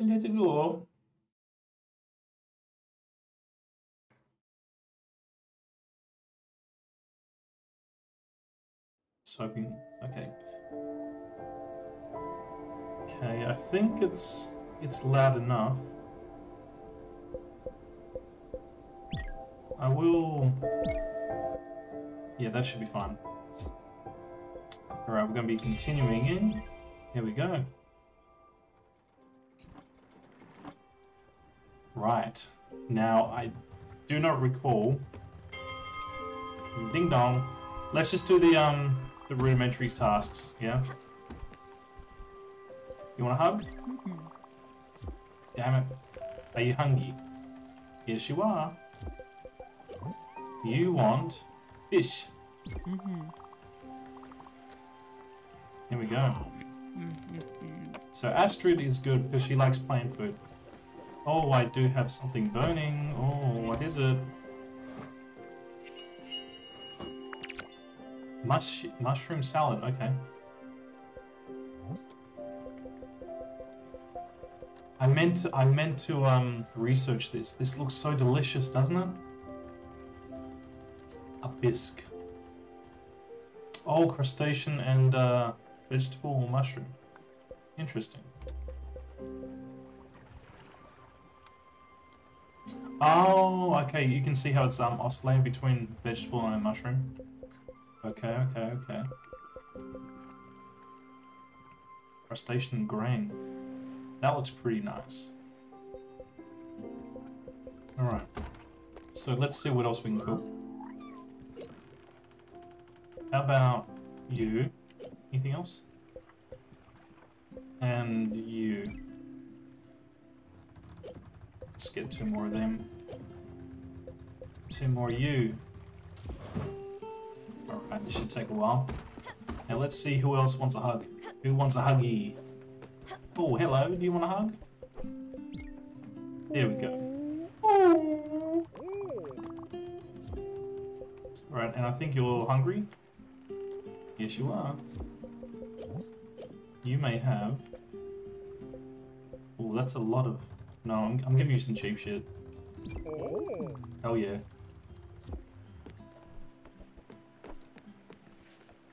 Let it go. Soaping. Okay. Okay, I think it's loud enough. I will... yeah, that should be fine. Alright, we're going to be continuing in. Here we go. Right. Now, I do not recall. Ding dong. Let's just do the rudimentary tasks, yeah? You want a hug? Damn it. Are you hungry? Yes, you are. You want fish. Here we go. So Astrid is good because she likes plain food. Oh, I do have something burning. Oh, what is it? Mushroom salad, okay. I meant to research this. This looks so delicious, doesn't it? A bisque. Oh, crustacean and vegetable or mushroom. Interesting. Oh, okay. You can see how it's oscillating between vegetable and mushroom. Okay, okay, okay. Crustacean grain. That looks pretty nice. All right. So let's see what else we can cook. How about you? Anything else? And you. Let's get 2 more of them. 2 more you. Alright, this should take a while. Now let's see who else wants a hug. Who wants a huggy? Oh, hello, do you want a hug? There we go. Oh. Alright, and I think you're hungry? Yes, you are. You may have... oh, that's a lot of... no, I'm giving you some cheap shit. Hell yeah.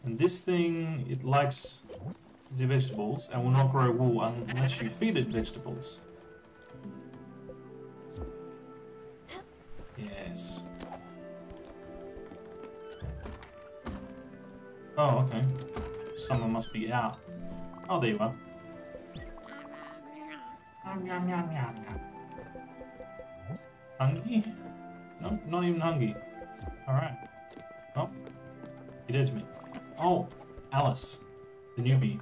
And this thing, it likes the vegetables and will not grow wool unless you feed it vegetables. Yes. Oh, okay. Someone must be out. Oh, there you are. Hungry? No, not even hungry. Alright. Oh, you did to me. Oh, Alice, the newbie.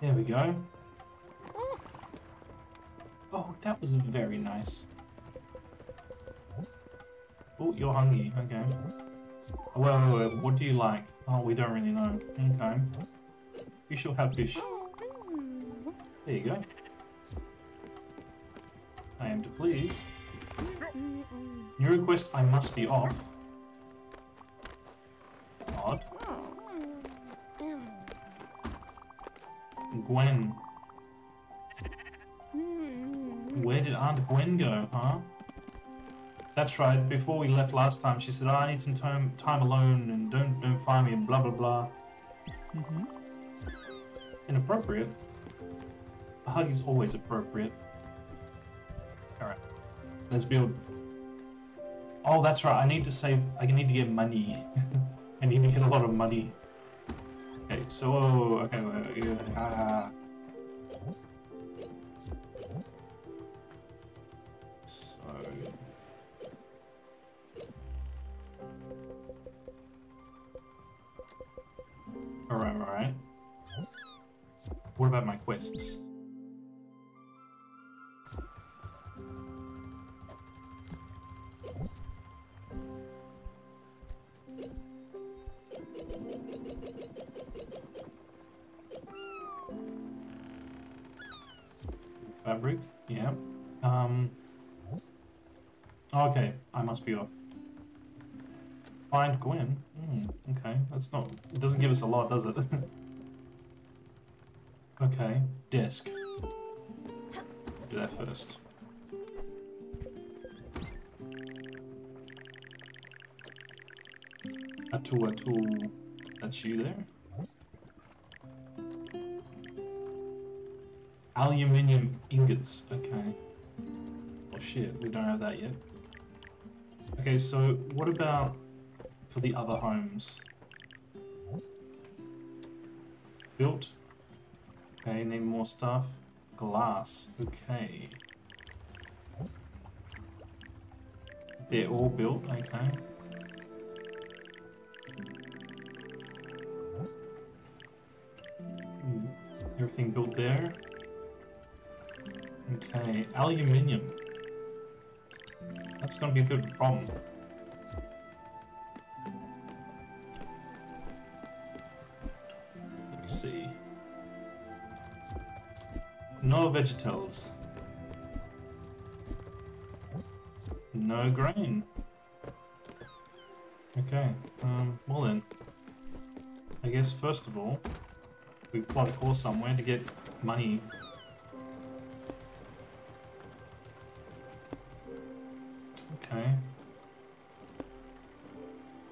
There we go. Oh, that was very nice. Oh, you're hungry. Okay. Wait, what do you like? Oh, we don't really know. Okay. You shall have fish. There you go. I am to please. New request, I must be off. Odd. Gwen. Where did Aunt Gwen go, huh? That's right, before we left last time, she said, oh, I need some time alone and don't find me and blah blah blah. Mm-hmm. Inappropriate. A hug is always appropriate. Alright. Let's build. Oh, that's right. I need to save. I need to get money. I need to get a lot of money. Okay, so... oh, okay. So... alright, alright. What about my quests? Fabric, yeah. Okay, I must be off. Find Gwen. Okay, that's not. It doesn't give us a lot, does it? Okay, desk. Do that first. Atu, that's you there? Aluminium ingots, okay. Oh shit, we don't have that yet. Okay, so what about for the other homes? Built. Okay, need more stuff. Glass, okay. They're all built, okay. Ooh, everything built there. Okay, aluminium. That's gonna be a bit of a problem. Let me see. No vegetables. No grain. Okay, well then. I guess first of all, we plot a course somewhere to get money. Okay.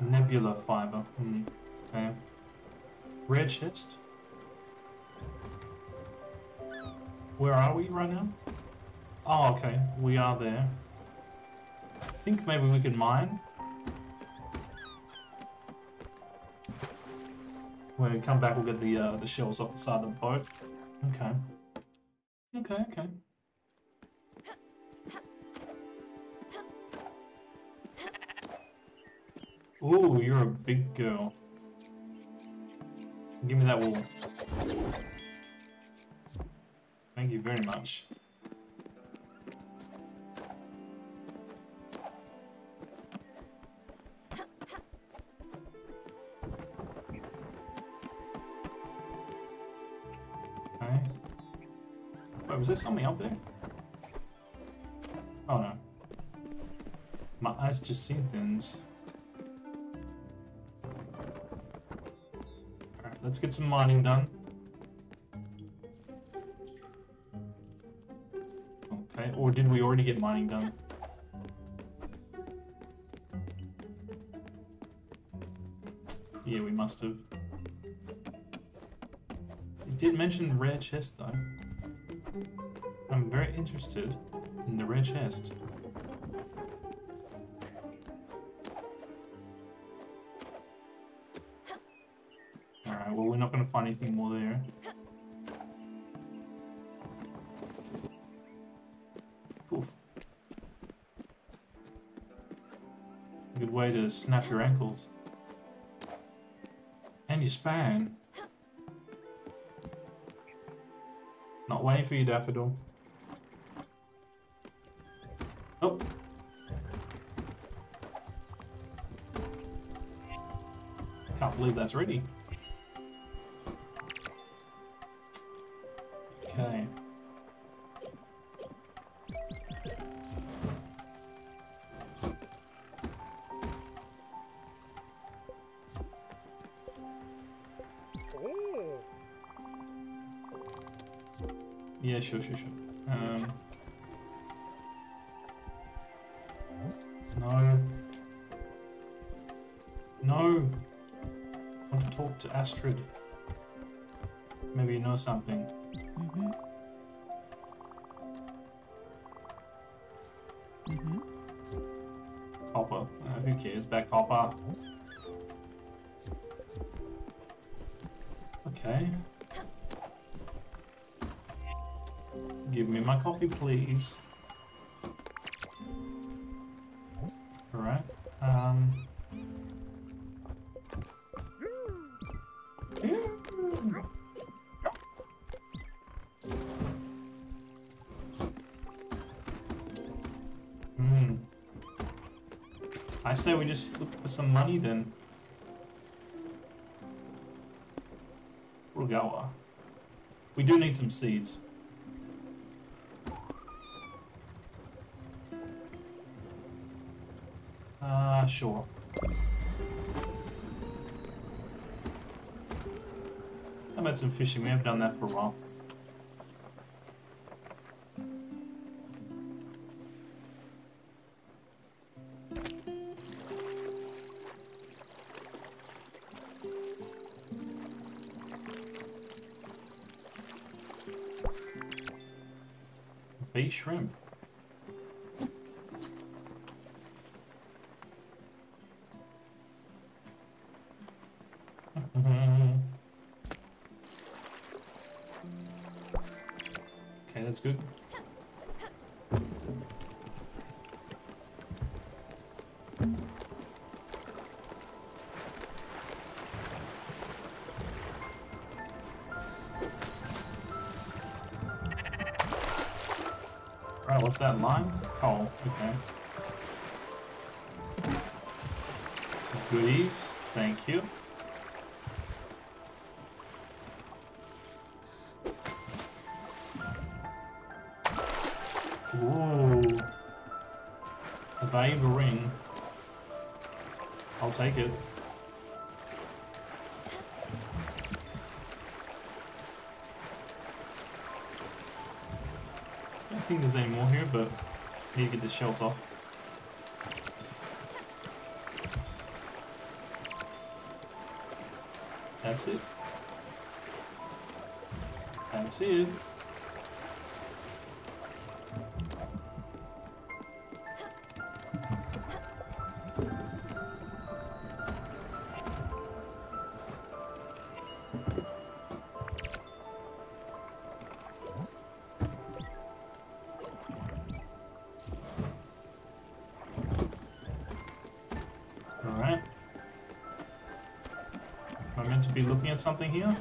Nebula fiber. Okay. Rare chest. Where are we right now? Oh, okay. We are there. I think maybe we can mine. When we come back, we'll get the shells off the side of the boat. Okay. Okay. Okay. Ooh, you're a big girl. Give me that wool. Thank you very much. Okay. Wait, was there something up there? Oh no. My eyes just seen things. Let's get some mining done. Okay, or did we already get mining done? Yeah, we must have. It did mention rare chest though. I'm very interested in the rare chest. Find anything more there. Poof. Good way to snap your ankles. And your span. Not waiting for your daffodil. Oh. Can't believe that's ready. Okay. Yeah, sure. No. I want to talk to Astrid. Maybe you know something. Copper. Who cares? Back copper. Okay. Give me my coffee, please. Alright. I say we just look for some money then. Furugawa. We do need some seeds. Sure. How about some fishing? We haven't done that for a while. Eat shrimp. Okay, that's good. What's that line? Oh, okay. Goodies, thank you. Whoa. A valuable ring. I'll take it. I don't think there's any more here, but I need to get the shells off. That's it. That's it. Something here?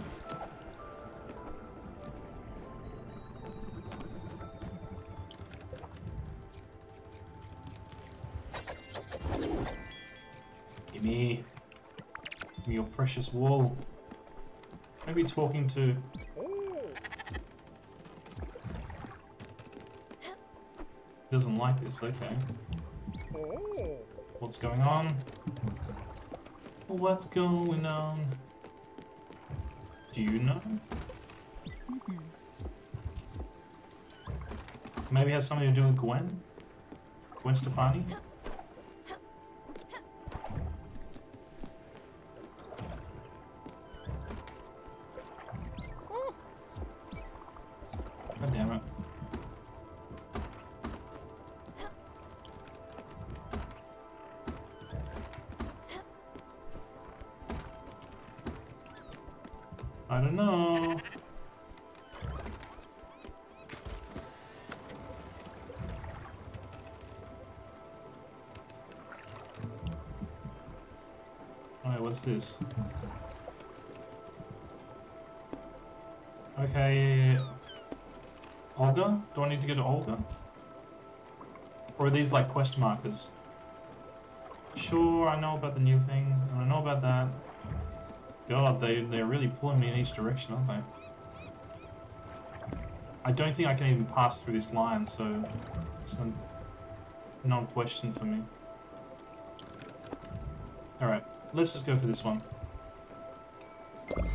Gimme. Gimme your precious wool. Maybe talking to... Doesn't like this, okay. What's going on? What's going on? Do you know? Maybe it has something to do with Gwen? Gwen Stefani? God damn it. I don't know. Alright, what's this? Okay. Olga? Do I need to go to Olga? Or are these like quest markers? Sure, I know about the new thing, and I know about that. God, they're really pulling me in each direction, aren't they? I don't think I can even pass through this line, so it's a non-question for me. Alright, let's just go for this one. Right.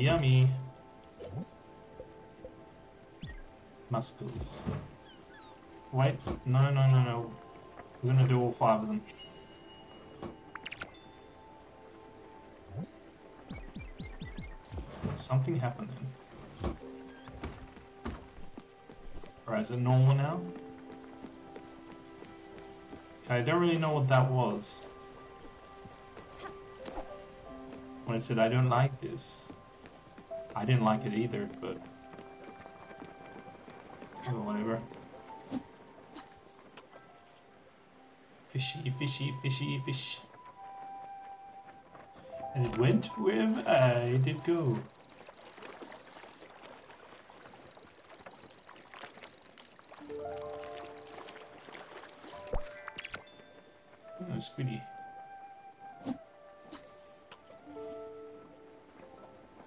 Yummy, yummy. Muscles. Wait, no. We're gonna do all five of them. Something happened then. Alright, is it normal now? Okay, I don't really know what that was. When it said I don't like this. I didn't like it either, but... or whatever. Fishy, fishy, fishy, fish. And it went wherever I did go. Oh, squiddy.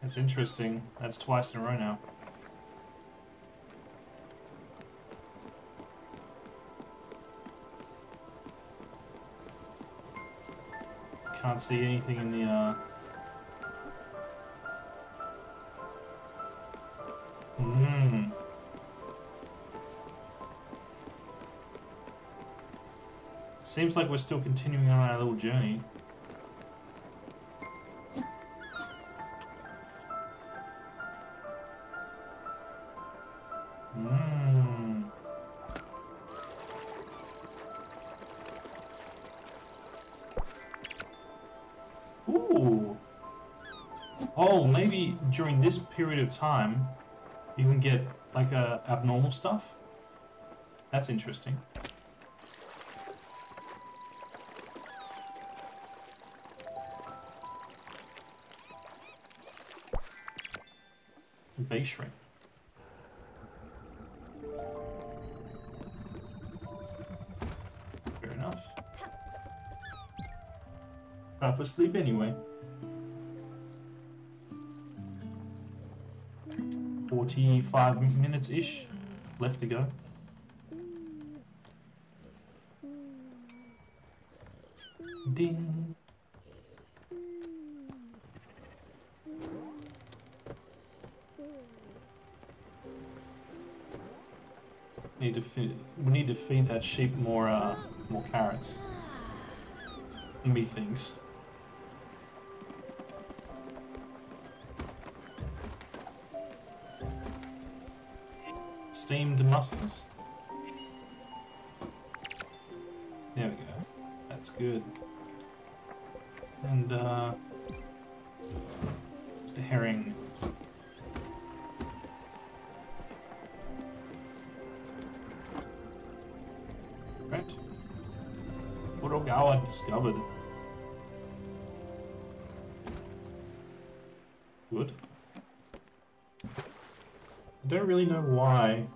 That's interesting. That's twice in a row now. Can't see anything in the Seems like we're still continuing on our little journey. Ooh. Oh, maybe during this period of time, you can get like abnormal stuff. That's interesting. Base shrimp. Fair enough. Time for sleep anyway. 45 minutes-ish left to go. Ding. Need to feed, we need to feed that sheep more, more carrots. Methinks. Steamed mussels. There we go. That's good. And the herring. Furugawa discovered. Good. I don't really know why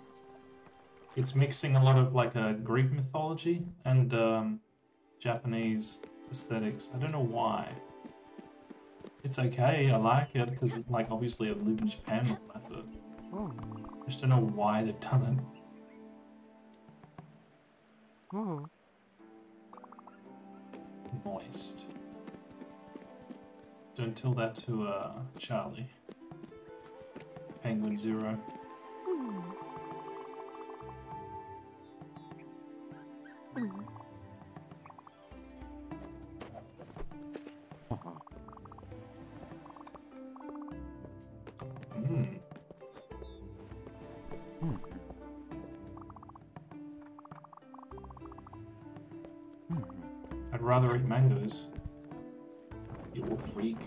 it's mixing a lot of like Greek mythology and Japanese aesthetics. I don't know why. It's okay, I like it because like obviously I've lived in Japan with that, but I just don't know why they've done it. Oh. Moist. Don't tell that to Charlie. Penguin Zero. Rather eat mangoes. You little freak.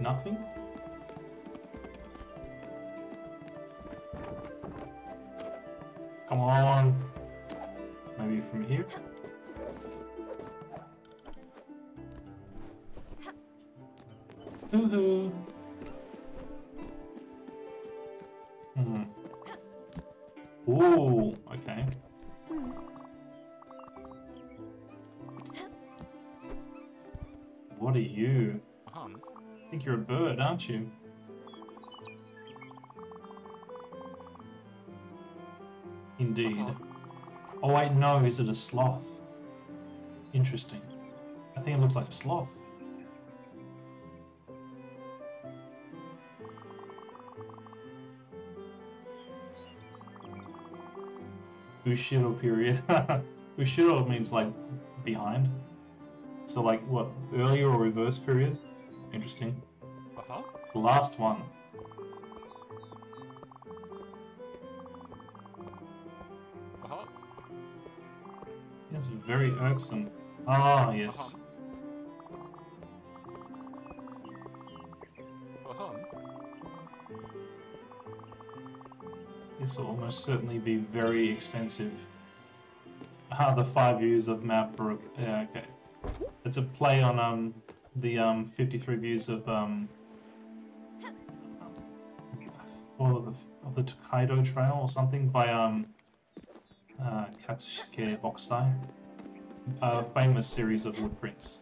Nothing? Come on. Maybe from here? Hoo-hoo. Ooh, okay. What are you? I think you're a bird, aren't you? Indeed. Oh wait, no, is it a sloth? Interesting. I think it looks like a sloth. Ushiro period. Ushiro means like behind. So like what? Earlier or reverse period? Interesting. Uh-huh. Last one. Uh-huh. It's very irksome. Ah, yes. Uh-huh. This will almost certainly be very expensive. Ah, the 5 views of Mount Brook. Yeah, okay. It's a play on the 53 views of the Tokaido Trail or something by Katsushika Hokusai. A famous series of wood prints.